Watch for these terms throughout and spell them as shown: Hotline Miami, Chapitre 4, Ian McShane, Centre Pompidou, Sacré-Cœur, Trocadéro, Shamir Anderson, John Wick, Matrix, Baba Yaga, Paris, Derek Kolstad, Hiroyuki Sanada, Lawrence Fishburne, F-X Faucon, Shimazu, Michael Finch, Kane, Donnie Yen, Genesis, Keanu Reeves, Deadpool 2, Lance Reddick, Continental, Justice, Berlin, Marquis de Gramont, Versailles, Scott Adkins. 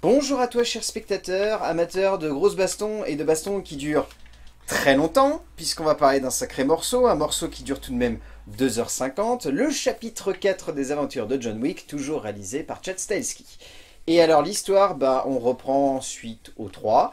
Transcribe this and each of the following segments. Bonjour à toi chers spectateurs, amateurs de grosses bastons et de bastons qui durent très longtemps, puisqu'on va parler d'un sacré morceau, un morceau qui dure tout de même 2h50, le chapitre 4 des aventures de John Wick, toujours réalisé par Chad Stahelski. Et alors l'histoire, on reprend suite au 3.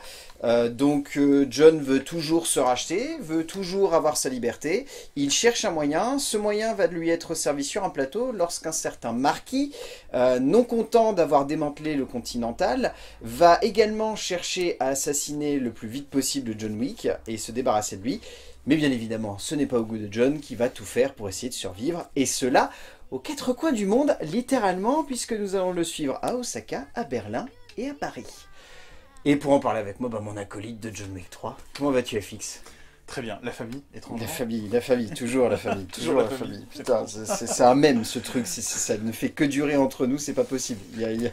John veut toujours se racheter, veut toujours avoir sa liberté. Il cherche un moyen, ce moyen va lui être servi sur un plateau lorsqu'un certain Marquis, non content d'avoir démantelé le Continental, va également chercher à assassiner le plus vite possible John Wick et se débarrasser de lui. Mais bien évidemment, ce n'est pas au goût de John qui va tout faire pour essayer de survivre, et cela aux quatre coins du monde, littéralement, puisque nous allons le suivre à Osaka, à Berlin et à Paris. Et pour en parler avec moi, mon acolyte de John Wick 3. Comment vas-tu, FX? Très bien, la famille, étrangement. La famille, toujours la famille, toujours la famille. Putain, c'est un mème ce truc, ça ne fait que durer entre nous, c'est pas possible.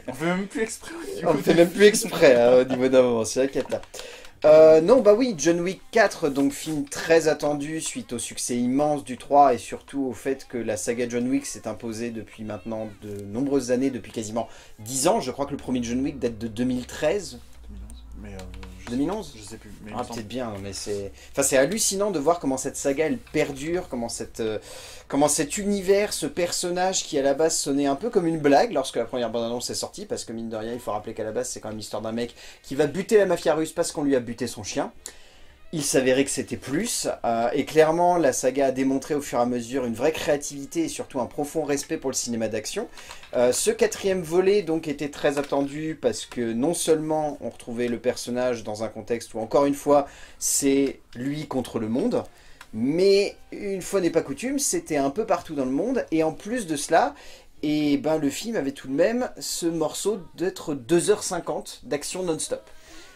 On fait même plus exprès. On fait même plus exprès au niveau d'un moment, c'est la cata. John Wick 4, donc film très attendu suite au succès immense du 3 et surtout au fait que la saga John Wick s'est imposée depuis maintenant de nombreuses années, depuis quasiment 10 ans. Je crois que le premier John Wick date de 2013. 2011 je sais plus. Mais peut-être bien, mais c'est hallucinant de voir comment cette saga elle perdure, comment cet univers, ce personnage qui à la base sonnait un peu comme une blague lorsque la première bande-annonce est sortie, parce que mine de rien, il faut rappeler qu'à la base c'est quand même l'histoire d'un mec qui va buter la mafia russe parce qu'on lui a buté son chien. Il s'avérait que c'était plus, et clairement la saga a démontré au fur et à mesure une vraie créativité et surtout un profond respect pour le cinéma d'action. Ce quatrième volet donc était très attendu parce que non seulement on retrouvait le personnage dans un contexte où encore une fois c'est lui contre le monde, mais une fois n'est pas coutume, c'était un peu partout dans le monde, et en plus de cela, le film avait tout de même ce morceau d'être 2h50 d'action non-stop.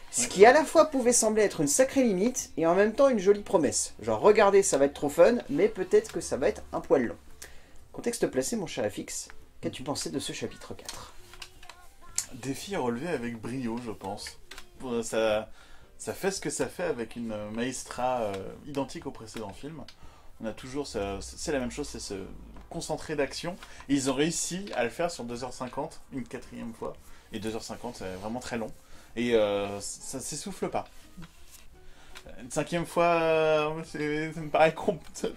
Ce qui à la fois pouvait sembler être une sacrée limite et en même temps une jolie promesse. Genre regardez, ça va être trop fun, mais peut-être que ça va être un poil long. Contexte placé, mon cher Afix, qu'as-tu pensé de ce chapitre 4 ? Défi à relever avec brio, je pense. Ça fait ce que ça fait avec une maestra identique au précédent film. On a toujours, c'est la même chose, c'est ce concentré d'action. Ils ont réussi à le faire sur 2h50, une quatrième fois. Et 2h50, c'est vraiment très long. Et ça ne s'essouffle pas. Une cinquième fois, ça me paraît compliqué.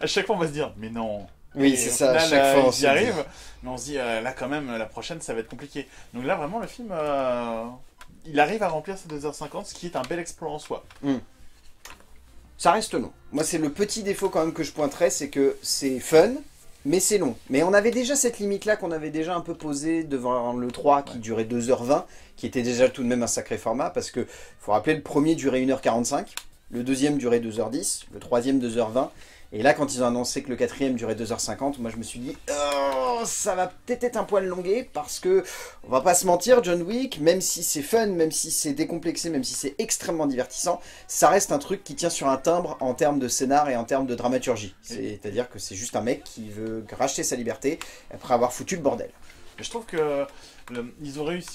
À chaque fois, on va se dire, mais non. Oui, c'est ça, à chaque fois, on y arrive. Mais on se dit, là, quand même, la prochaine, ça va être compliqué. Donc là, vraiment, le film, il arrive à remplir ses 2h50, ce qui est un bel exploit en soi. Mm. Ça reste long. Moi, c'est le petit défaut quand même que je pointerais, c'est que c'est fun, mais c'est long. Mais on avait déjà cette limite-là qu'on avait déjà un peu posée devant le 3 qui durait 2h20, qui était déjà tout de même un sacré format, parce que, faut rappeler, le premier durait 1h45, le deuxième durait 2h10, le troisième 2h20, et là, quand ils ont annoncé que le quatrième durait 2h50, moi je me suis dit, oh, ça va peut-être être un poil longué, parce que, on va pas se mentir, John Wick, même si c'est fun, même si c'est décomplexé, même si c'est extrêmement divertissant, ça reste un truc qui tient sur un timbre en termes de scénar et en termes de dramaturgie. C'est-à-dire que c'est juste un mec qui veut racheter sa liberté après avoir foutu le bordel. Je trouve que ils ont réussi,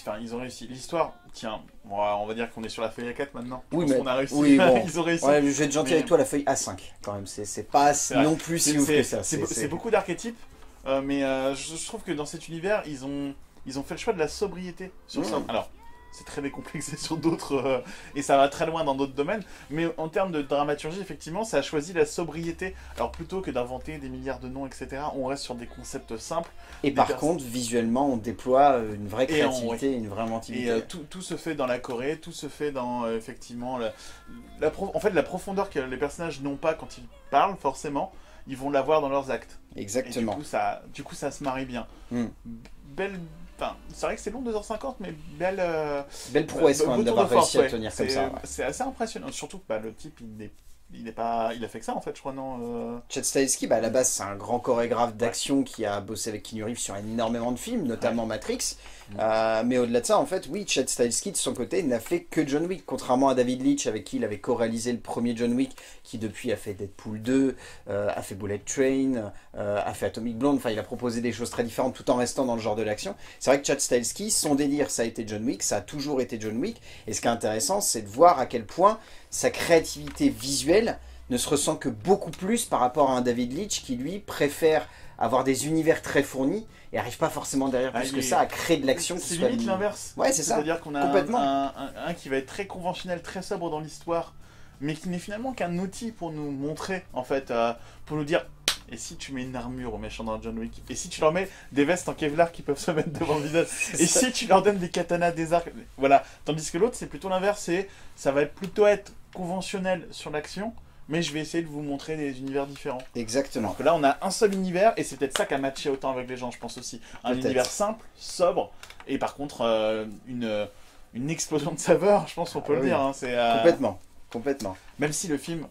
l'histoire, tiens, on va dire qu'on est sur la feuille A4 maintenant. Oui, mais on a réussi. Oui, bon. Ils ont réussi. Ouais, je vais être gentil avec toi, la feuille A5, quand même, c'est pas non plus si ouf que ça. C'est beaucoup d'archétypes, mais je trouve que dans cet univers, ils ont fait le choix de la sobriété sur ça. Alors, c'est très décomplexé sur d'autres, et ça va très loin dans d'autres domaines, mais en termes de dramaturgie, effectivement, ça a choisi la sobriété. Alors plutôt que d'inventer des milliards de noms, etc., on reste sur des concepts simples. Et par contre, visuellement, on déploie une vraie créativité, une vraie inventivité. Et tout se fait dans la Corée, tout se fait dans, effectivement, la profondeur que les personnages n'ont pas quand ils parlent, forcément, ils vont l'avoir dans leurs actes. Exactement. Et du coup, ça se marie bien. Mm. Enfin, c'est vrai que c'est long, 2h50, mais belle prouesse quand même d'avoir réussi à tenir comme ça. Ouais. C'est assez impressionnant, surtout que le type, il a fait que ça en fait, je crois, non Chad Stahelski, à la base, c'est un grand chorégraphe d'action qui a bossé avec Keanu Reeves sur énormément de films, notamment Matrix. Mais au-delà de ça, en fait, oui, Chad Stahelski, de son côté, n'a fait que John Wick, contrairement à David Leitch, avec qui il avait co-réalisé le premier John Wick, qui depuis a fait Deadpool 2, a fait Bullet Train, a fait Atomic Blonde, enfin, il a proposé des choses très différentes tout en restant dans le genre de l'action. C'est vrai que Chad Stahelski, son délire, ça a été John Wick, ça a toujours été John Wick, et ce qui est intéressant, c'est de voir à quel point sa créativité visuelle ne se ressent que beaucoup plus par rapport à un David Leitch qui, lui, préfère avoir des univers très fournis et n'arrive pas forcément derrière plus que ça à créer de l'action. C'est limite l'inverse. Ouais, c'est ça. C'est-à-dire qu'on a un qui va être très conventionnel, très sobre dans l'histoire, mais qui n'est finalement qu'un outil pour nous montrer, en fait, pour nous dire. Et si tu mets une armure aux méchants dans John Wick? Et si tu leur mets des vestes en Kevlar qui peuvent se mettre devant le visage? Et si tu leur donnes des katanas, des arcs? Voilà. Tandis que l'autre, c'est plutôt l'inverse. Ça va plutôt être conventionnel sur l'action, mais je vais essayer de vous montrer des univers différents. Exactement. Parce que là, on a un seul univers, et c'est peut-être ça qui a matché autant avec les gens, je pense aussi. Un univers simple, sobre, et par contre, une explosion de saveur, je pense qu'on peut le dire. Hein, complètement. Complètement. Même si le film...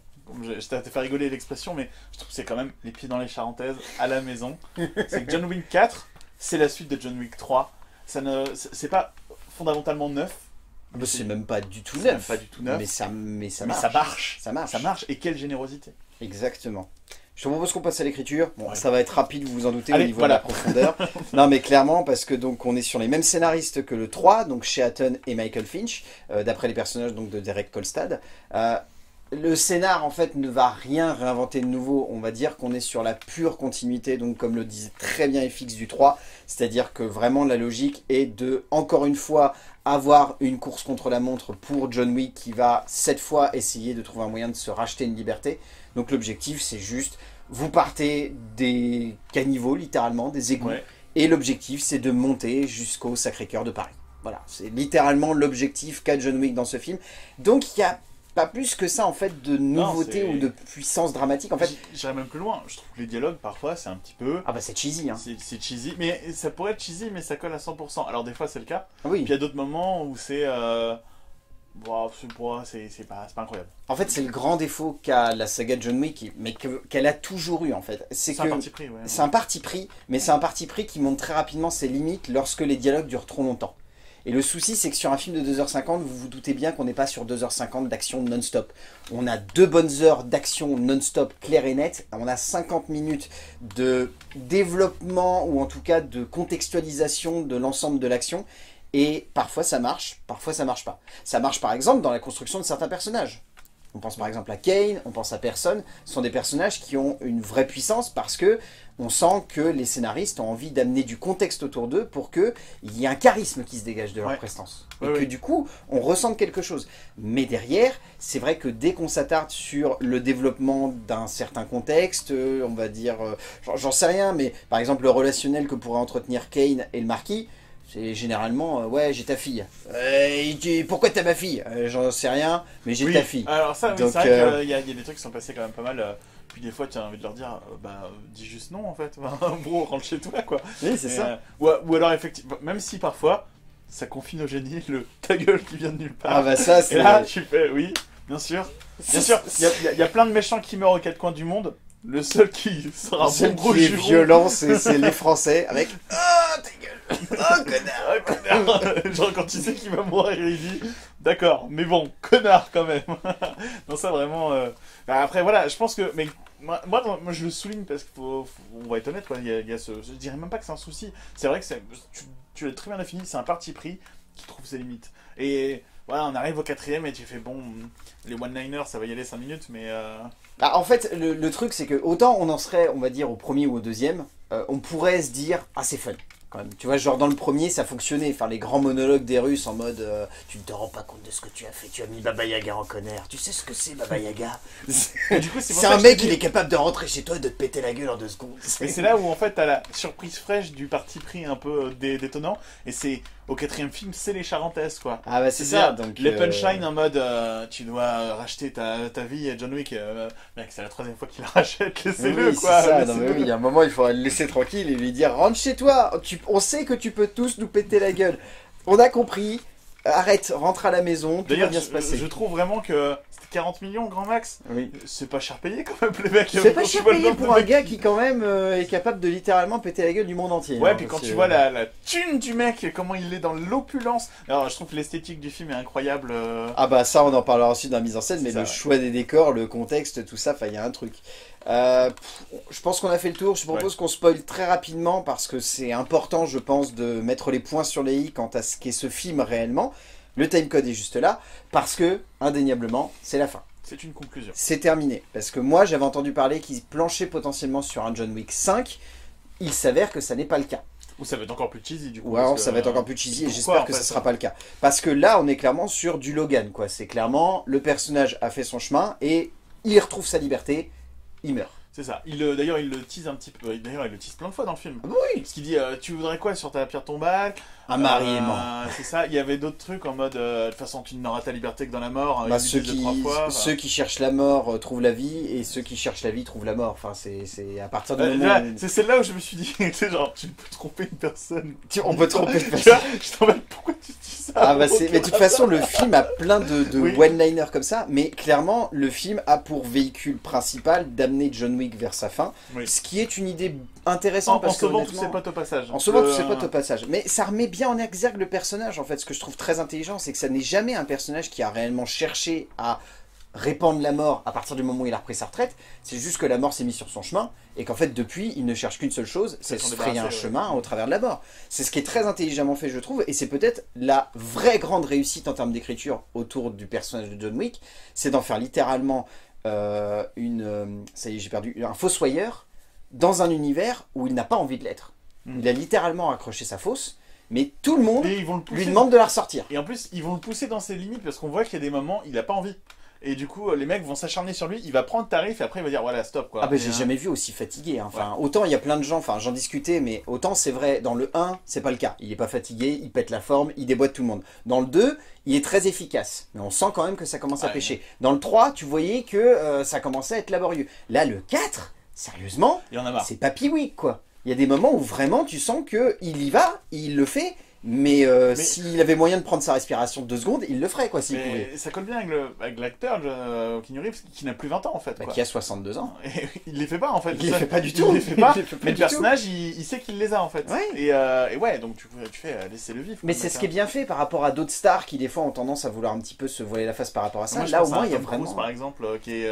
Je t'ai fait rigoler l'expression, mais je trouve que c'est quand même les pieds dans les charentaises à la maison. C'est que John Wick 4, c'est la suite de John Wick 3. C'est pas fondamentalement neuf. C'est même pas du tout neuf. Mais ça marche. Et quelle générosité. Exactement. Je te propose qu'on passe à l'écriture. Bon, ça va être rapide, vous vous en doutez, au niveau de la profondeur. Non, mais clairement, parce que donc on est sur les mêmes scénaristes que le 3, donc Shay Hatten et Michael Finch, d'après les personnages donc, de Derek Kolstad. Le scénar, en fait, ne va rien réinventer de nouveau. On va dire qu'on est sur la pure continuité, donc comme le disait très bien F-X du 3, c'est-à-dire que vraiment la logique est de, encore une fois, avoir une course contre la montre pour John Wick qui va, cette fois, essayer de trouver un moyen de se racheter une liberté. Donc l'objectif, c'est juste, vous partez des caniveaux, littéralement, des égouts, et l'objectif, c'est de monter jusqu'au Sacré-Cœur de Paris. Voilà, c'est littéralement l'objectif qu'a John Wick dans ce film. Donc il y a pas plus que ça en fait de nouveauté ou de puissance dramatique en fait. J'irais même plus loin, je trouve que les dialogues parfois c'est un petit peu... Ah bah c'est cheesy hein. C'est cheesy, mais ça pourrait être cheesy mais ça colle à 100%. Alors des fois c'est le cas, puis il y a d'autres moments où c'est... c'est pas incroyable. En fait c'est le grand défaut qu'a la saga de John Wick, mais qu'elle a toujours eu en fait. C'est un parti pris, c'est un parti pris, mais c'est un parti pris qui montre très rapidement ses limites lorsque les dialogues durent trop longtemps. Et le souci, c'est que sur un film de 2h50, vous vous doutez bien qu'on n'est pas sur 2h50 d'action non-stop. On a 2 bonnes heures d'action non-stop claire et nette. On a 50 minutes de développement ou en tout cas de contextualisation de l'ensemble de l'action. Et parfois ça marche pas. Ça marche par exemple dans la construction de certains personnages. On pense par exemple à Kane, on pense à personne. Ce sont des personnages qui ont une vraie puissance parce que on sent que les scénaristes ont envie d'amener du contexte autour d'eux pour qu'il y ait un charisme qui se dégage de leur prestance. Et que du coup, on ressente quelque chose. Mais derrière, c'est vrai que dès qu'on s'attarde sur le développement d'un certain contexte, on va dire, j'en sais rien, mais par exemple le relationnel que pourraient entretenir Kane et le Marquis, c'est généralement, ouais, j'ai ta fille. Pourquoi t'as ma fille? J'en sais rien, mais j'ai ta fille. Alors ça, c'est vrai qu'il y a des trucs qui sont passés quand même pas mal. Puis des fois, tu as envie de leur dire, bah, dis juste non, en fait. Bro, rentre chez toi, quoi. Oui, c'est ça. Ou alors, effectivement, même si parfois, ça confine au génie le ta gueule qui vient de nulle part. Ah bah ça, c'est... Et là, tu fais, oui, bien sûr. Bien sûr, il y a plein de méchants qui meurent aux quatre coins du monde. Le seul qui sera bon gros juron. Violent, c'est les Français, avec... Oh, ta gueule. Oh connard, oh connard. Genre quand tu sais qu'il va mourir il dit d'accord mais bon connard quand même. Non ça vraiment après voilà je pense que mais moi je le souligne parce qu'on va être honnête quoi, il y a je dirais même pas que c'est un souci, c'est vrai que tu l'as très bien défini, c'est un parti pris qui trouve ses limites et voilà on arrive au quatrième et tu fais bon les one-liners ça va y aller 5 minutes mais Bah, en fait le truc c'est que autant on en serait on va dire au premier ou au deuxième on pourrait se dire ah c'est fun. Quand même. Tu vois, genre dans le premier, ça fonctionnait. Faire les grands monologues des Russes en mode tu ne te rends pas compte de ce que tu as fait, tu as mis Baba Yaga en connard. Tu sais ce que c'est Baba Yaga? C'est un mec, il est capable de rentrer chez toi et de te péter la gueule en 2 secondes. Mais c'est là où en fait t'as la surprise fraîche du parti pris un peu détonnant. Et c'est au 4e film, c'est les charentaises quoi. Ah bah c'est ça. Donc, les punchlines en mode tu dois racheter ta vie à John Wick. C'est la 3e fois qu'il la rachète, laissez-le quoi. Il y a un moment, il faudrait le laisser tranquille et lui dire rentre chez toi. On sait que tu peux tous nous péter la gueule. On a compris. Arrête, rentre à la maison. Tout va bien se passer. Je trouve vraiment que c'était 40 millions grand max. Oui. C'est pas cher payé quand même les mecs. C'est pas cher payé pour un gars qui quand même est capable de littéralement péter la gueule du monde entier. Ouais, puis quand tu vois la thune du mec, comment il est dans l'opulence. Alors je trouve que l'esthétique du film est incroyable. Ah bah ça on en parlera ensuite dans la mise en scène, mais le choix des décors, le contexte, tout ça, il y a un truc. Je pense qu'on a fait le tour, je propose qu'on spoil très rapidement parce que c'est important je pense de mettre les points sur les i quant à ce qu'est ce film réellement. Le timecode est juste là parce que indéniablement c'est la fin. C'est une conclusion. C'est terminé parce que moi j'avais entendu parler qu'ils planchaient potentiellement sur un John Wick 5. il s'avère que ça n'est pas le cas. Ou ça va être encore plus cheesy du coup. Ouais, ça va être encore plus cheesy et j'espère que ce ne sera pas le cas. Parce que là, on est clairement sur du Logan, quoi. C'est clairement, le personnage a fait son chemin et il retrouve sa liberté, il meurt. C'est ça. D'ailleurs, il le tease un petit peu. D'ailleurs, il le tease plein de fois dans le film. Oui. Parce qu'il dit, tu voudrais quoi sur ta pierre tombale? Un mari aimant. C'est ça. Il y avait d'autres trucs en mode, de toute façon, tu n'auras ta liberté que dans la mort. Bah, ceux qui cherchent la mort trouvent la vie, et ceux qui cherchent la vie trouvent la mort. Enfin, c'est à partir de là. C'est celle-là où je me suis dit, c'est genre, tu peux tromper une personne. On peut tromper une personne. Je t'en demande pourquoi tu dis ça. Ah bah c'est. Mais de toute façon, le film a plein de oui. one-liners comme ça. Mais clairement, le film a pour véhicule principal d'amener John Wick vers sa fin, oui. Ce qui est une idée intéressante parce que honnêtement, tous ses potes au passage. En sauvant tous ses potes au passage, mais ça remet bien en exergue le personnage en fait. Ce que je trouve très intelligent, c'est que ça n'est jamais un personnage qui a réellement cherché à répandre la mort à partir du moment où il a repris sa retraite. C'est juste que la mort s'est mise sur son chemin et qu'en fait depuis, il ne cherche qu'une seule chose, c'est se frayer un chemin au travers de la mort. C'est ce qui est très intelligemment fait, je trouve, et c'est peut-être la vraie grande réussite en termes d'écriture autour du personnage de John Wick, c'est d'en faire littéralement un fossoyeur dans un univers où il n'a pas envie de l'être. Il a littéralement accroché sa fosse, mais tout le monde lui demande de la ressortir. Et en plus, ils vont le pousser dans ses limites parce qu'on voit qu'il y a des moments où il n'a pas envie. Et du coup, les mecs vont s'acharner sur lui, il va prendre tarif et après il va dire voilà, stop quoi. Ah bah j'ai jamais vu aussi fatigué. Hein. Enfin, ouais. Autant il y a plein de gens, enfin j'en discutais, mais autant c'est vrai, dans le 1, c'est pas le cas. Il est pas fatigué, il pète la forme, il déboîte tout le monde. Dans le 2, il est très efficace, mais on sent quand même que ça commence à pêcher. Ouais. Dans le 3, tu voyais que ça commençait à être laborieux. Là, le 4, sérieusement, c'est Papy Wick quoi. Il y a des moments où vraiment tu sens qu'il y va, il le fait. Mais s'il avait moyen de prendre sa respiration 2 secondes, il le ferait, quoi, s'il pouvait. Ça colle bien avec l'acteur, Keanu Reeves, qui n'a plus 20 ans, en fait. Bah, qui a 62 ans. Et il les fait pas, en fait. Il les fait pas du tout. Mais le personnage, il sait qu'il les a, en fait. Ouais. Et ouais, donc tu fais laissez-le vivre. Mais c'est ce qui est bien fait par rapport à d'autres stars qui, des fois, ont tendance à vouloir un petit peu se voiler la face par rapport à ça. Moi, là, au moins, il y a vraiment... Bruce, par exemple, qui est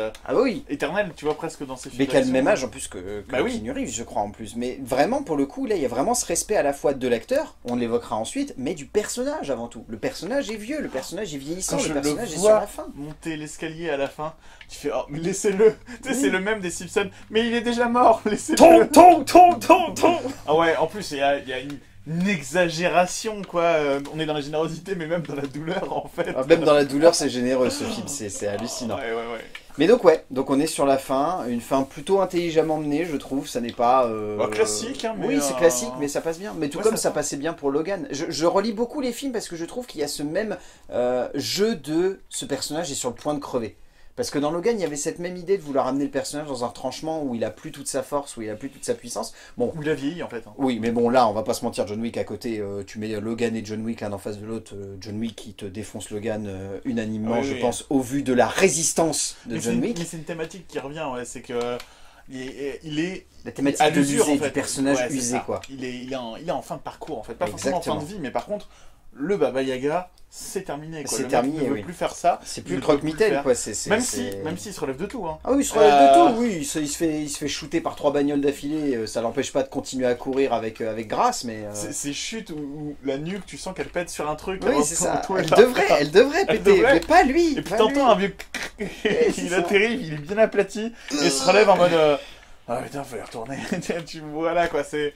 éternel, tu vois, presque dans ses films. Mais qui a le même âge, en plus, que Keanu Reeves, je crois, en plus. Mais vraiment, pour le coup, là, il y a vraiment ce respect à la fois de l'acteur, on l'évoquera ensuite, mais du personnage avant tout. Le personnage est vieux, le personnage est vieillissant, le personnage est sur la fin. Monter l'escalier à la fin, tu fais oh, mais laissez-le. Tu sais, c'est le même des Simpsons, mais il est déjà mort, laissez-le. Ton. Ah ouais, en plus, il y a une exagération, quoi. On est dans la générosité, mais même dans la douleur, en fait. Ah, même dans la douleur, c'est généreux, ce film, c'est hallucinant. Ouais. Mais donc donc on est sur la fin, une fin plutôt intelligemment menée, je trouve, ça n'est pas... classique, hein, mais... Oui, c'est classique, mais ça passe bien. Mais tout comme ça passait bien pour Logan. Je relis beaucoup les films parce que je trouve qu'il y a ce même jeu de ce personnage est sur le point de crever. Parce que dans Logan, il y avait cette même idée de vouloir amener le personnage dans un retranchement où il n'a plus toute sa force, où il n'a plus toute sa puissance. Bon, où il a vieilli, en fait. Hein. Oui, mais bon, là, on va pas se mentir, John Wick à côté, tu mets Logan et John Wick l'un en face de l'autre, John Wick qui te défonce Logan unanimement, je pense, au vu de la résistance de John Wick. Mais c'est une thématique qui revient, ouais, c'est que... Il est la thématique à l'usure, en fait. Du personnage usé, quoi. Il est en fin de parcours, en fait. Pas forcément en fin de vie, mais par contre... Le Baba Yaga, c'est terminé. C'est terminé, ne veut plus faire ça. C'est plus le croque-mitaine, quoi. Même s'il se relève de tout. Hein. Ah oui, il se relève de tout, oui. Il se fait shooter par 3 bagnoles d'affilée. Ça l'empêche pas de continuer à courir avec grâce, mais... Ces chutes où la nuque, tu sens qu'elle pète sur un truc. Oui, c'est ça. Elle devrait péter, mais pas lui. Et puis t'entends un vieux... Il atterrit, il est bien aplati. Et se relève en mode... Ah putain, faut les retourner. Tu vois là quoi, c'est...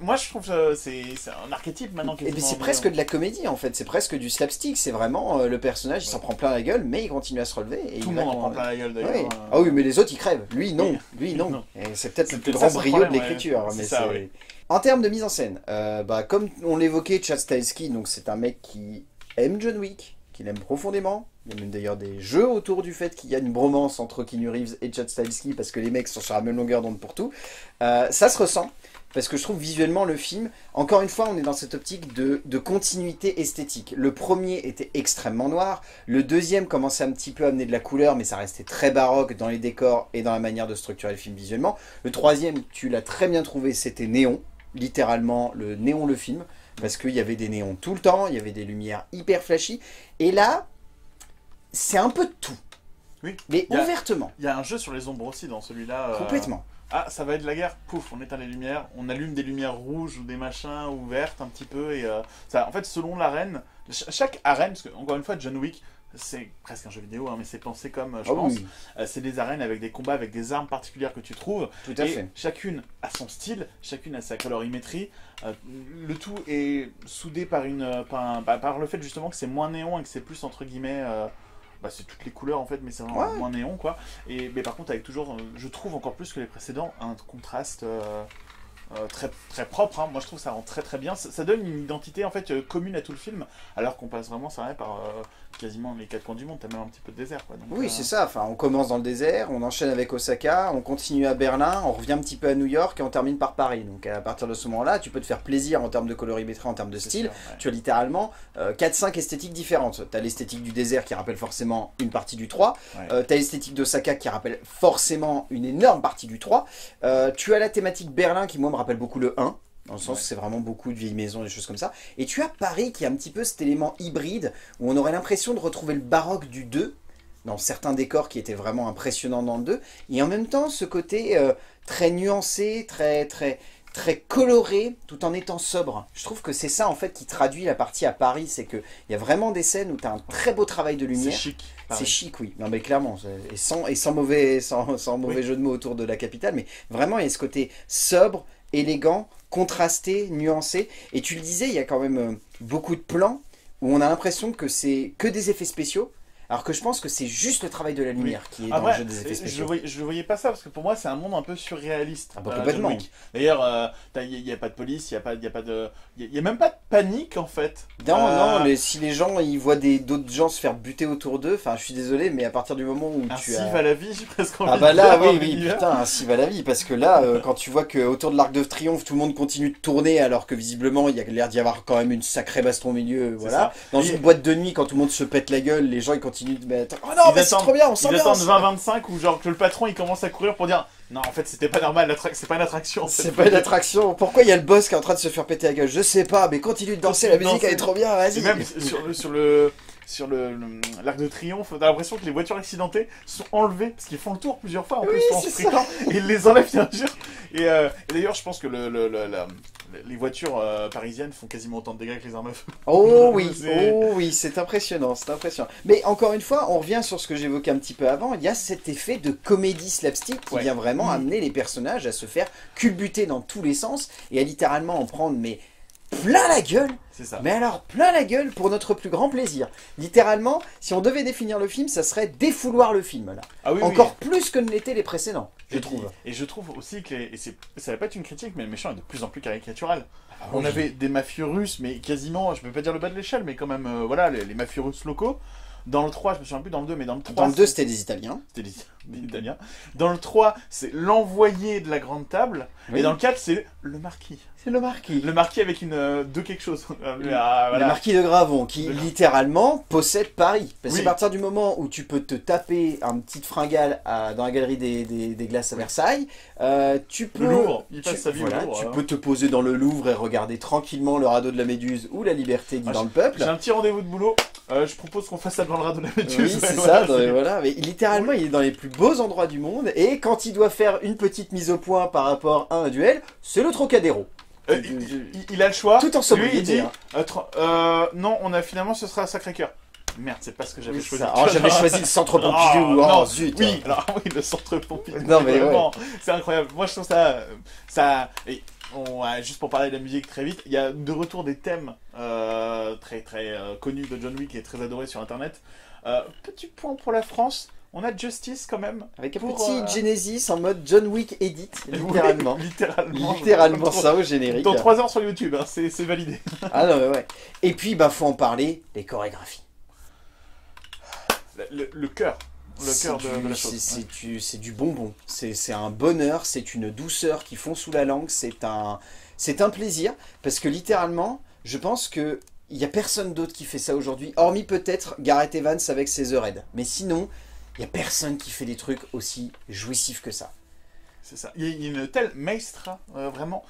Moi je trouve que c'est un archétype maintenant. Et puis c'est presque de la comédie en fait, c'est presque du slapstick, c'est vraiment le personnage, il s'en prend plein la gueule, mais il continue à se relever. Et tout le monde en prend plein la gueule d'ailleurs. Ouais. Ah oui, mais les autres ils crèvent, lui non. Et c'est peut-être le plus grand brio de l'écriture. Ouais. Oui. En termes de mise en scène, comme on l'évoquait, Chad Stahelski, donc c'est un mec qui aime John Wick, qu'il aime profondément. Il y a même d'ailleurs des jeux autour du fait qu'il y a une bromance entre Keanu Reeves et Chad Stahelski parce que les mecs sont sur la même longueur d'onde pour tout. Ça se ressent parce que je trouve visuellement le film, encore une fois on est dans cette optique de continuité esthétique. Le premier était extrêmement noir, le deuxième commençait un petit peu à amener de la couleur mais ça restait très baroque dans les décors et dans la manière de structurer le film visuellement. Le troisième, tu l'as très bien trouvé, c'était néon, littéralement le néon le film parce qu'il y avait des néons tout le temps, il y avait des lumières hyper flashy et là... C'est un peu de tout, oui. Mais ouvertement. Il y a un jeu sur les ombres aussi dans celui-là. Complètement. Ah, ça va être la guerre, pouf, on éteint les lumières, on allume des lumières rouges ou des machins ou vertes un petit peu. Et ça, en fait, selon l'arène, chaque arène, parce que encore une fois, John Wick, c'est presque un jeu vidéo, hein, mais c'est pensé comme, je pense, c'est des arènes avec des combats, avec des armes particulières que tu trouves. Tout à fait. Chacune a son style, chacune a sa colorimétrie. Le tout est soudé par, par le fait justement que c'est moins néon et que c'est plus entre guillemets... c'est toutes les couleurs en fait, mais c'est vraiment moins néon quoi. Et, mais par contre, avec toujours, je trouve encore plus que les précédents, un contraste... très, très propre, hein. Moi je trouve que ça rend très très bien, ça donne une identité en fait commune à tout le film, alors qu'on passe vraiment ça par quasiment les quatre coins du monde, t'as même un petit peu de désert quoi. Donc, oui c'est ça, enfin, on commence dans le désert, on enchaîne avec Osaka, on continue à Berlin, on revient un petit peu à New York et on termine par Paris, donc à partir de ce moment là tu peux te faire plaisir en termes de colorimétrie, en termes de style, tu as littéralement 4-5 esthétiques différentes, t'as l'esthétique du désert qui rappelle forcément une partie du 3, t'as l'esthétique d'Osaka qui rappelle forcément une énorme partie du 3, tu as la thématique Berlin qui moi me rappelle beaucoup le 1, dans le sens où c'est vraiment beaucoup de vieilles maisons, des choses comme ça. Et tu as Paris qui a un petit peu cet élément hybride, où on aurait l'impression de retrouver le baroque du 2, dans certains décors qui étaient vraiment impressionnants dans le 2, et en même temps ce côté très nuancé, très coloré, tout en étant sobre. Je trouve que c'est ça en fait qui traduit la partie à Paris, c'est qu'il y a vraiment des scènes où tu as un très beau travail de lumière. C'est chic. C'est chic, oui. Non mais clairement, et sans mauvais jeu de mots autour de la capitale, mais vraiment il y a ce côté sobre, élégant, contrasté, nuancé. Et tu le disais, il y a quand même beaucoup de plans où on a l'impression que c'est que des effets spéciaux, alors que je pense que c'est juste le travail de la lumière qui est dans le jeu des effets spéciaux. Je ne voyais pas ça, parce que pour moi, c'est un monde un peu surréaliste. Ah, complètement. D'ailleurs, il n'y a pas de police, il n'y a même pas de panique, en fait. Non, mais si les gens, ils voient d'autres gens se faire buter autour d'eux, enfin, je suis désolé, mais à partir du moment où tu as... Ainsi va la vie, j'ai presque envie de dire. Putain, ainsi va la vie, parce que là, quand tu vois qu'autour de l'Arc de Triomphe, tout le monde continue de tourner, alors que visiblement, il y a l'air d'y avoir quand même une sacrée baston au milieu, voilà. Dans une boîte de nuit, quand tout le monde se pète la gueule, les gens, ils continuent de mettre... Oh non, mais c'est trop bien, on s'en vient. Ils attendent 20-25 où genre que le patron il commence à courir pour dire non en fait c'était pas normal, c'est pas une attraction. C'est pas une attraction. Pourquoi il y a le boss qui est en train de se faire péter la gueule? Je sais pas, mais continue de danser, la musique elle est trop bien, vas-y. Même sur l'Arc de Triomphe, on a l'impression que les voitures accidentées sont enlevées, parce qu'ils font le tour plusieurs fois en plus en se friquant, et ils les enlèvent bien sûr. Et d'ailleurs je pense que les voitures parisiennes font quasiment autant de dégâts que les armes à feu. Oh oui, c'est impressionnant, c'est impressionnant. Mais encore une fois, on revient sur ce que j'évoquais un petit peu avant, il y a cet effet de comédie slapstick qui vient vraiment amener les personnages à se faire culbuter dans tous les sens et à littéralement en prendre plein la gueule. C'est ça. Mais alors plein la gueule pour notre plus grand plaisir. Littéralement, si on devait définir le film, ça serait défouloir le film là. Encore plus que ne l'étaient les précédents, je trouve. Et je trouve aussi que ça va pas être une critique, mais le méchant est de plus en plus caricatural. On avait des mafieux russes, mais quasiment, je peux pas dire le bas de l'échelle, mais quand même, voilà, les mafieux russes locaux. Dans le 3, je me souviens plus, dans le 2, mais dans le 3... Dans le 2, c'était des Italiens. C'était des Italiens. Dans le 3, c'est l'envoyé de la grande table. Oui. Et dans le 4, c'est le marquis. C'est le marquis. Le marquis avec deux quelque chose. Le marquis de Gramont, qui littéralement possède Paris. Parce que à partir du moment où tu peux te taper un petit fringale dans la galerie des glaces à Versailles, tu peux... Le Louvre. Il passe sa vie au Louvre. Tu peux te poser dans le Louvre et regarder tranquillement le radeau de la Méduse ou la liberté dans le peuple. J'ai un petit rendez-vous de boulot. Je propose qu'on fasse ça devant le radeau de la Méduse. Oui, c'est ça. Voilà. Mais littéralement, il est dans les plus beaux endroits du monde. Et quand il doit faire une petite mise au point par rapport à un duel, c'est le Trocadéro. Il a le choix. Tout en sobriété. Lui, il dit, non, on a finalement, ce sera Sacré-Cœur. Merde, c'est pas ce que j'avais choisi. J'avais choisi le Centre Pompidou. Oh, zut. Oui, alors oui, le Centre Pompidou. Non mais vraiment, c'est incroyable. Moi, je trouve ça. Juste pour parler de la musique très vite, il y a de retour des thèmes très connus de John Wick et très adorés sur internet. Petit point pour la France, on a Justice quand même. Avec un petit Genesis en mode John Wick Edit, littéralement. Littéralement ça au générique. Dans 3 heures sur YouTube, hein, c'est validé. Et puis, faut en parler, les chorégraphies. Le cœur. C'est du bonbon, c'est un bonheur, c'est une douceur qui fond sous la langue, c'est un plaisir, parce que littéralement, je pense qu'il n'y a personne d'autre qui fait ça aujourd'hui, hormis peut-être Garrett Evans avec ses The Red. Mais sinon, il n'y a personne qui fait des trucs aussi jouissifs que ça. C'est ça, il y a une telle maestra, vraiment,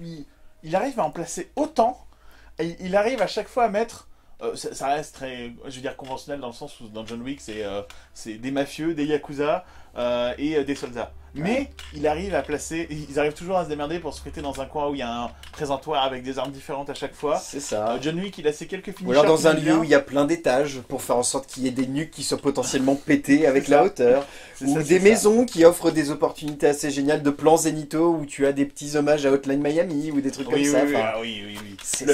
il arrive à en placer autant, et il arrive à chaque fois à mettre... ça reste très, je veux dire, conventionnel dans le sens où dans John Wick, c'est des mafieux, des yakuza et des soldats. Mais il arrive à placer, ils arrivent toujours à se démerder pour se fêter dans un coin où il y a un présentoir avec des armes différentes à chaque fois. C'est ça. John Wick, il a ses quelques finishers. Ou alors dans un lieu où il y a plein d'étages pour faire en sorte qu'il y ait des nuques qui soient potentiellement pétées avec la hauteur. Ou des maisons qui offrent des opportunités assez géniales de plans zénithaux où tu as des petits hommages à Hotline Miami ou des trucs comme ça. Oui. C'est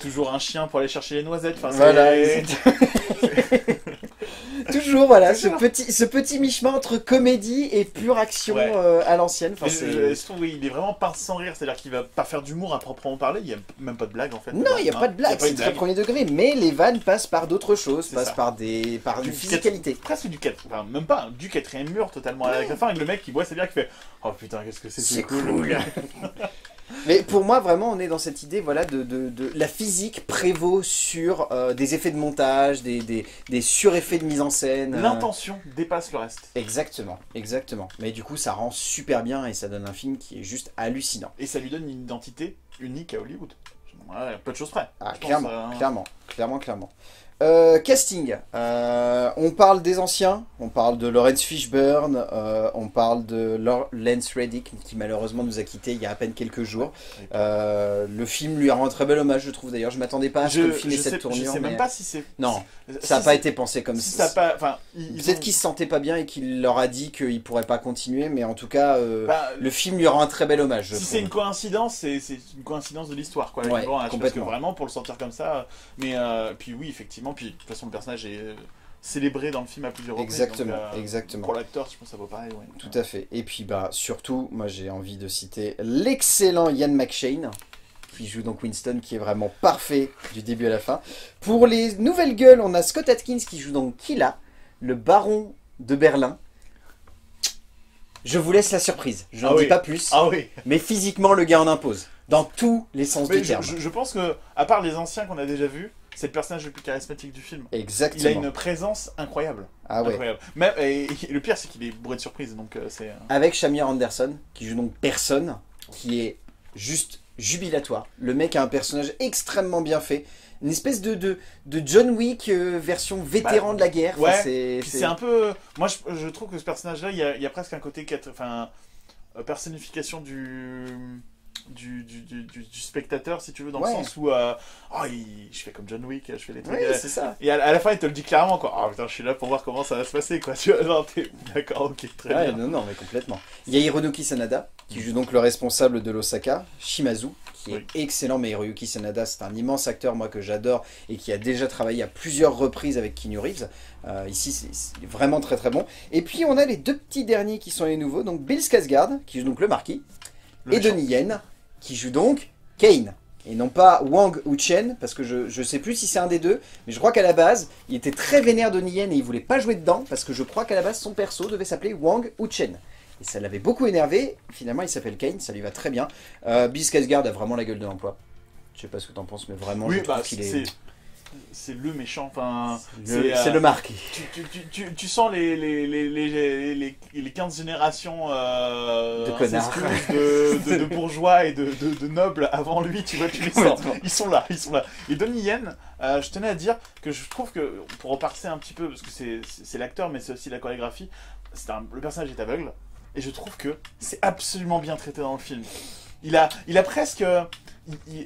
toujours un chien pour aller chercher les noisettes. Enfin, voilà. Toujours, voilà, ce petit mi-chemin entre comédie et pure action à l'ancienne. Enfin, il est vraiment pas sans rire, c'est-à-dire qu'il va pas faire d'humour à proprement parler, il n'y a même pas de blague en fait. Non, il n'y a pas de blague, c'est très premier degré, mais les vannes passent par d'autres choses, par du physicalité. Presque du 4, enfin, même pas, du quatrième mur totalement. Ouais. Avec la fin, avec le mec qui boit, c'est bien qu'il fait « Oh putain, qu'est-ce que c'est cool !» Mais pour moi, vraiment, on est dans cette idée voilà, de la physique prévaut sur des effets de montage, des sur-effets de mise en scène. L'intention dépasse le reste. Exactement, exactement. Mais du coup, ça rend super bien et ça donne un film qui est juste hallucinant. Et ça lui donne une identité unique à Hollywood. Ouais, peu de choses près. Ah, clairement. Casting, on parle des anciens, on parle de Lawrence Fishburne, on parle de Lance Reddick qui malheureusement nous a quittés il y a à peine quelques jours. Le film lui rend un très bel hommage, je trouve d'ailleurs. Je m'attendais pas à ce que le film ait cette tournure. Je sais même pas si c'est... Non, ça n'a pas été pensé comme ça. Peut-être qu'il se sentait pas bien et qu'il leur a dit qu'il pourrait pas continuer, mais en tout cas, le film lui rend un très bel hommage. Si c'est une coïncidence, c'est une coïncidence de l'histoire, quoi. Ouais, complètement. Parce que vraiment, pour le sentir comme ça, mais puis oui, effectivement. Puis de toute façon le personnage est célébré dans le film à plusieurs reprises. Exactement, donc, exactement. Pour l'acteur, je pense que ça vaut pareil. Ouais. Tout à fait. Et puis bah surtout, moi j'ai envie de citer l'excellent Ian McShane, qui joue donc Winston, qui est vraiment parfait du début à la fin. Pour les nouvelles gueules, on a Scott Adkins qui joue donc Killa, le baron de Berlin. Je vous laisse la surprise, je n'en dis pas plus, mais physiquement le gars en impose, dans tous les sens du terme. Je pense que, à part les anciens qu'on a déjà vus, c'est le personnage le plus charismatique du film. Exactement. Il a une présence incroyable. Ah ouais. Incroyable. Mais, et le pire, c'est qu'il est bourré de surprises. Donc avec Shamir Anderson, qui joue donc personne, qui est juste jubilatoire. Le mec a un personnage extrêmement bien fait. Une espèce de John Wick version vétéran de la guerre. Ouais, enfin, c'est un peu... Moi, je trouve que ce personnage-là, il y a presque un côté... personnification du spectateur, si tu veux, dans le sens où je fais comme John Wick, je fais les trucs. Oui, c'est ça. Et à la fin, il te le dit clairement, quoi. Oh putain, je suis là pour voir comment ça va se passer, quoi. Tu vois, d'accord, ok, très bien. Non, mais complètement. Il y a Hiroyuki Sanada, qui joue donc le responsable de l'Osaka, Shimazu, qui est excellent, mais Hiroyuki Sanada, c'est un immense acteur, moi, que j'adore, et qui a déjà travaillé à plusieurs reprises avec Keanu Reeves. Ici, c'est vraiment très très bon. Et puis, on a les deux petits derniers qui sont les nouveaux, donc Bill Skarsgård, qui joue donc le Marquis, et Donnie Yen, qui joue donc Kane, et non pas Wang ou Chen, parce que je sais plus si c'est un des deux, mais je crois qu'à la base, il était très vénère Donnie Yen et il voulait pas jouer dedans, parce que je crois qu'à la base, son perso devait s'appeler Wang ou Chen. Et ça l'avait beaucoup énervé, finalement il s'appelle Kane, ça lui va très bien. Bill Skarsgård a vraiment la gueule de l'emploi. Je sais pas ce que t'en penses, mais vraiment, je trouve qu'il est... C'est le méchant, enfin... C'est le Marquis. Tu sens les 15 générations de connards, de bourgeois et de nobles avant lui, tu vois, tu les sens. Ils sont là. Et Donnie Yen, je tenais à dire que je trouve que, pour reparser un petit peu, parce que c'est l'acteur, mais c'est aussi la chorégraphie, le personnage est aveugle, et je trouve que c'est absolument bien traité dans le film. Il a presque...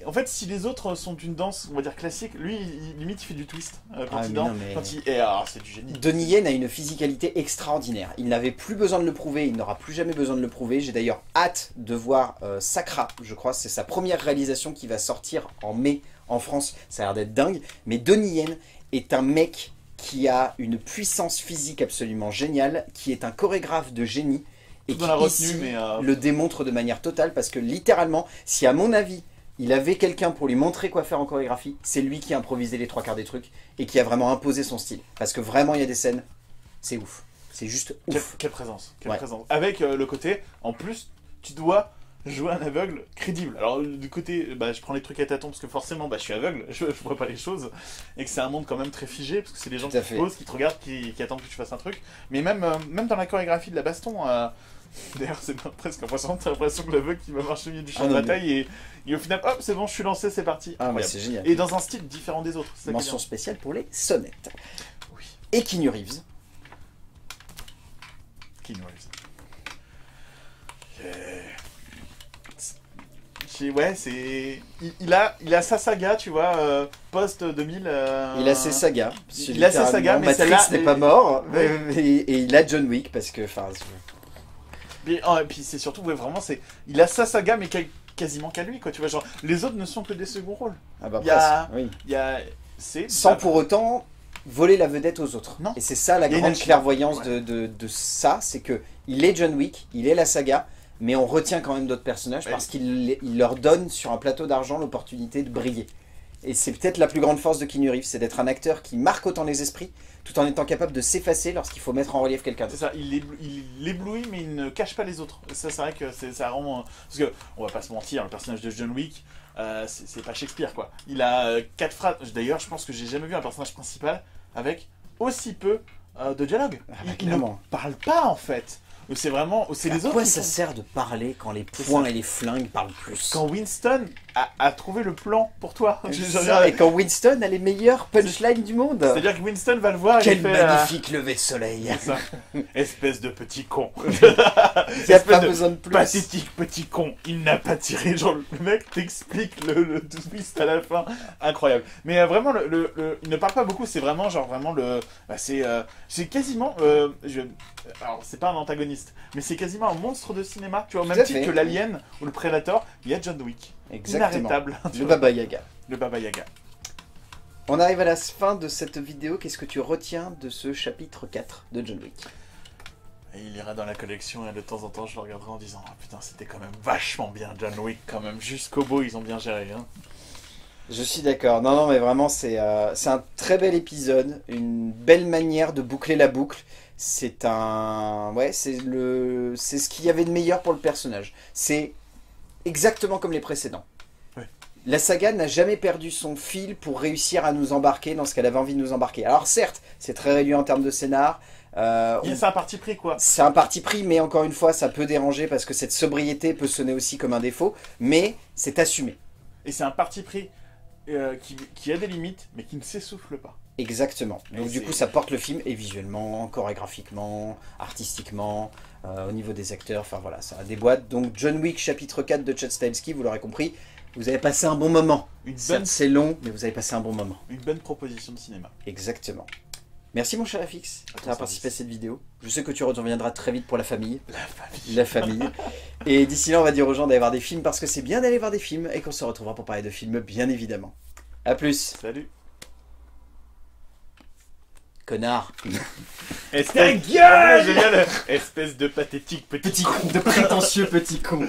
en fait, si les autres sont d'une danse, on va dire classique, lui, limite, il fait du twist quand il danse. C'est du génie. Donnie Yen a une physicalité extraordinaire. Il n'avait plus besoin de le prouver, il n'aura plus jamais besoin de le prouver. J'ai d'ailleurs hâte de voir Sacra, je crois. C'est sa première réalisation qui va sortir en mai en France. Ça a l'air d'être dingue. Mais Donnie Yen est un mec qui a une puissance physique absolument géniale, qui est un chorégraphe de génie et qui ici, le démontre de manière totale parce que littéralement, si à mon avis, il avait quelqu'un pour lui montrer quoi faire en chorégraphie, c'est lui qui a improvisé les trois quarts des trucs et qui a vraiment imposé son style. Parce que vraiment, il y a des scènes, c'est ouf. C'est juste ouf. Quelle présence. Avec le côté, en plus, tu dois jouer un aveugle crédible. Alors du côté, bah, je prends les trucs à tâtons parce que forcément bah, je suis aveugle, je vois pas les choses, et que c'est un monde quand même très figé, parce que c'est des gens qui te posent, qui te regardent, qui attendent que tu fasses un truc. Mais même, même dans la chorégraphie de la baston, d'ailleurs c'est presque impressionnant, t'as l'impression que l'aveugle qui va marcher au milieu du champ de bataille, et au final hop c'est bon, je suis lancé, c'est parti. Ah, ouais, c'est génial. Et dans un style différent des autres. Mention spéciale pour les sonnettes. Oui. Et Keanu Reeves. Keanu Reeves. Ouais, c'est... Il a sa saga, tu vois, post-2000... Il a ses sagas. Il a ses sagas, mais Matrix n'est pas mort. Ouais. Et il a John Wick, parce que... Enfin, et puis c'est surtout, ouais, vraiment, c'est... Il a sa saga, mais quasiment qu'à lui, quoi, tu vois. Genre, les autres ne sont que des seconds rôles. Ah bah, presque, oui. Sans pour autant voler la vedette aux autres. Non. Et c'est ça la grande clairvoyance de ça, c'est que il est John Wick, il est la saga... Mais on retient quand même d'autres personnages parce qu'il leur donne sur un plateau d'argent l'opportunité de briller. Et c'est peut-être la plus grande force de Keanu Reeves, c'est d'être un acteur qui marque autant les esprits, tout en étant capable de s'effacer lorsqu'il faut mettre en relief quelqu'un d'autre. C'est ça, il éblouit mais il ne cache pas les autres. Ça c'est vrai que ça rend... Parce que, on va pas se mentir, le personnage de John Wick, c'est pas Shakespeare quoi. Il a 4 phrases, d'ailleurs je pense que j'ai jamais vu un personnage principal avec aussi peu de dialogue. Ah bah, il ne parle pas en fait. C'est vraiment... C'est les autres. Pourquoi ça sert de parler quand les poings et les flingues parlent plus? Quand Winston a trouvé le plan pour toi. Et quand Winston a les meilleurs punchlines du monde. C'est-à-dire que Winston va le voir... Quel magnifique lever de soleil. Espèce de petit con. Il n'y a pas besoin de plus. Pathétique petit con. Il n'a pas tiré. Genre le mec t'explique le twist à la fin. Incroyable. Mais vraiment, il ne parle pas beaucoup. C'est vraiment genre vraiment le... C'est quasiment... Alors c'est pas un antagoniste. Mais c'est quasiment un monstre de cinéma, tu vois, au même titre que l'Alien ou le Predator, il y a John Wick. Exactement. Inarrêtable. Le Baba Yaga. Le Baba Yaga. On arrive à la fin de cette vidéo, qu'est-ce que tu retiens de ce chapitre 4 de John Wick? Il ira dans la collection et de temps en temps je le regarderai en disant « Ah putain, c'était quand même vachement bien John Wick, quand même, jusqu'au bout, ils ont bien géré. Hein. » Je suis d'accord, non mais vraiment c'est un très bel épisode, une belle manière de boucler la boucle. C'est un... Ouais, c'est ce qu'il y avait de meilleur pour le personnage. C'est exactement comme les précédents. Oui. La saga n'a jamais perdu son fil pour réussir à nous embarquer dans ce qu'elle avait envie de nous embarquer. Alors certes, c'est très réduit en termes de scénar. C'est un parti pris quoi. C'est un parti pris, mais encore une fois, ça peut déranger parce que cette sobriété peut sonner aussi comme un défaut. Mais c'est assumé. Et c'est un parti pris qui a des limites, mais qui ne s'essouffle pas. Exactement. Donc du coup, ça porte le film, et visuellement, chorégraphiquement, artistiquement, au niveau des acteurs, enfin voilà, ça déboîte. Donc John Wick, chapitre 4 de Chad Stahelski, vous l'aurez compris, vous avez passé un bon moment. C'est long, mais vous avez passé un bon moment. Une bonne proposition de cinéma. Exactement. Merci mon cher F-X d'avoir participé à cette vidéo. Je sais que tu reviendras très vite pour la famille. La famille. La famille. Et d'ici là, on va dire aux gens d'aller voir des films, parce que c'est bien d'aller voir des films, et qu'on se retrouvera pour parler de films, bien évidemment. A plus. Salut. Connard. Ta gueule. Espèce de pathétique petit con. De prétentieux petit con.